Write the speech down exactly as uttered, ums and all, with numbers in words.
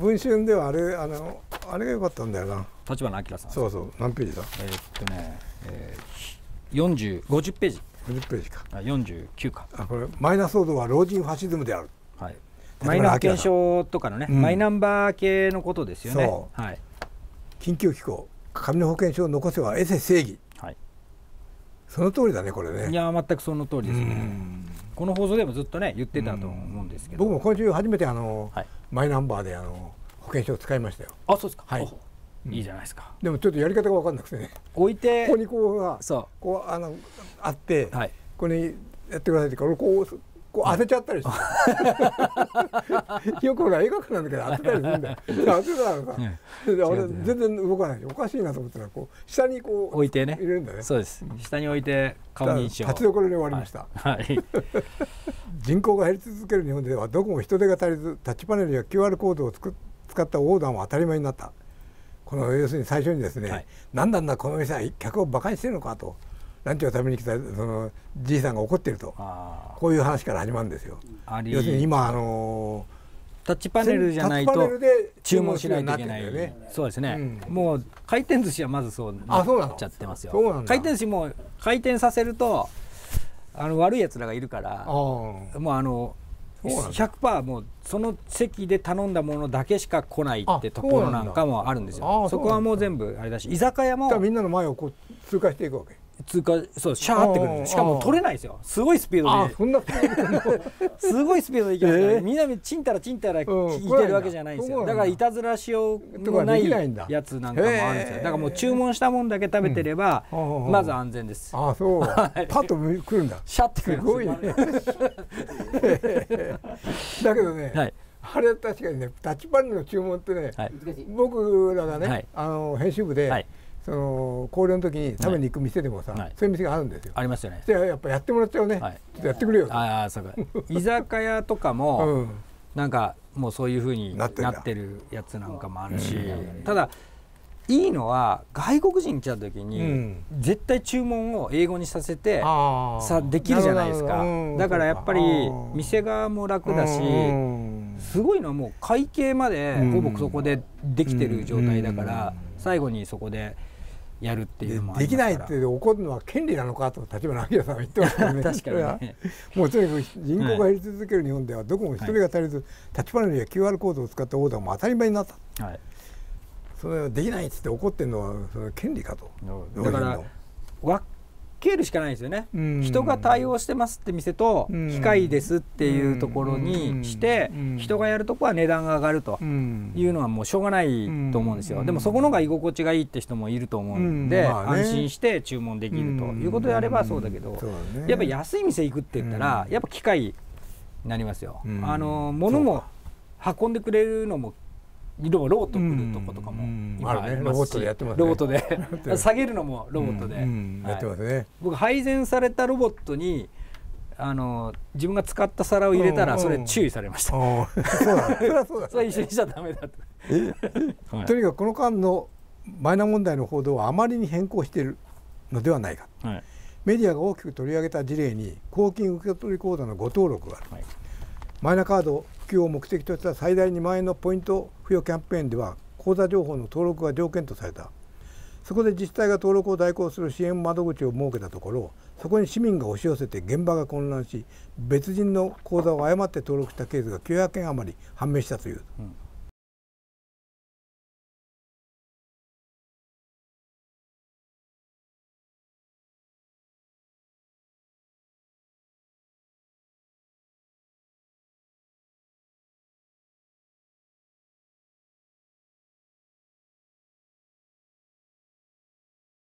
文春ではあれ、あの、あれが良かったんだよな。立花明さん。そうそう、何ページだ。えっとね、ええー、四十、五十ページ。五十ページか。あ、四十九か。あ、これ、マイナ騒動は老人ファシズムである。はい。マイナ検証とかのね、うん、マイナンバー系のことですよね。そう。はい。緊急機構、紙の保険証を残せば、エセ正義。はい。その通りだね、これね。いや、全くその通りですね。この放送でもずっとね、言ってたと思うんですけど。僕も今週初めて、あの、はい、マイナンバーで、あの、保険証を使いましたよ。あ、そうですか。はい。いいじゃないですか。でもちょっとやり方が分かんなくてね。置いてここにこうがこうあのあって、ここにやってくださいってこうこう当てちゃったりして。よくほら映画館なんだけど当てたりするんだよ。当てたのか。俺全然動かないしおかしいなと思ったらこう下にこう置いてね。入れるんだね。そうです。下に置いて顔認証。立ちどころで終わりました。はい。人口が減り続ける日本ではどこも人手が足りずタッチパネルや キューアール コードを使った横断は当たり前になった。この要するに最初にですね、はい、なんだんだこの店は客を馬鹿にしてるのかとランチを食べに来たそのじいさんが怒ってるとこういう話から始まるんですよ。要するに今あのー、タッチパネルじゃないと注文しないといけないよね。そうですね、うん、もう回転寿司はまずそうなっちゃってますよ。回転寿司も回転させるとあの悪いやつらがいるからもうあの ひゃくパーセント もうその席で頼んだものだけしか来ないってところなんかもあるんですよ。そこはもう全部あれだし居酒屋もみんなの前をこう通過していくわけ。通過そうシャーってくるんです。しかも取れないですよ。すごいスピードでそんなすごいスピードでいきますからみんなちんたらちんたらいけるわけじゃないんですよ。だからいたずらしようのないやつなんかもあるんですよ。だからもう注文したもんだけ食べてればまず安全です。ああそう。パッと来るんだ。シャーってくるすごいね。だけどねはいあれ確かにねタッチパネルの注文ってね僕らがねあの編集部でその高齢の時に食べに行く店でもさそういう店があるんですよ。ありますよね。じゃあやっぱやってもらっちゃうね。ちょっとやってくれよ。ああそうか。居酒屋とかもなんかもうそういうふうになってるやつなんかもあるし、ただいいのは外国人来た時に絶対注文を英語にさせてさできるじゃないですか。だからやっぱり店側も楽だし。すごいのはもう会計までほぼそこでできてる状態だから最後にそこでやるっていうのもありますから。できないって怒るのは権利なのかと立花明さんは言ってましたね。確かにね。もうとにかく人口が減り続ける日本ではどこも人手が足りずタッチパネルや キューアール コードを使ったオーダーも当たり前になった、はい、それはできないっつって怒ってるのはそれは権利かと。だから分けるしかないですよね。人が対応してますって店と機械ですっていうところにして人がやるとこは値段が上がるというのはもうしょうがないと思うんですよ。でもそこの方が居心地がいいって人もいると思うんで安心して注文できるということであればそうだけどやっぱ安い店行くって言ったらやっぱ機械になりますよ。あの物も運んでくれるのもロボット来るとことかも今ありますし、ロボットでやってますね。ロボットで下げるのもロボットでやってますね。僕配膳されたロボットにあの自分が使った皿を入れたらそれ注意されました。そうだ。それはそうだ。それ一緒にしちゃダメだと。とにかくこの間のマイナ問題の報道はあまりに変更しているのではないか。メディアが大きく取り上げた事例に公金受取口座の誤登録がある。マイナカード普及を目的とした最大にまんえんのポイント付与キャンペーンでは口座情報の登録が条件とされた。そこで自治体が登録を代行する支援窓口を設けたところそこに市民が押し寄せて現場が混乱し別人の口座を誤って登録したケースがきゅうひゃくけん余り判明したという、うん、